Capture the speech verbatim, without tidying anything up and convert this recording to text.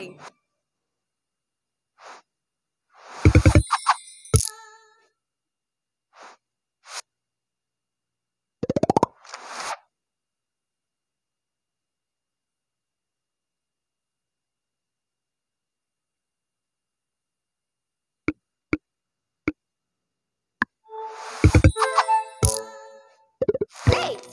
play. Eight.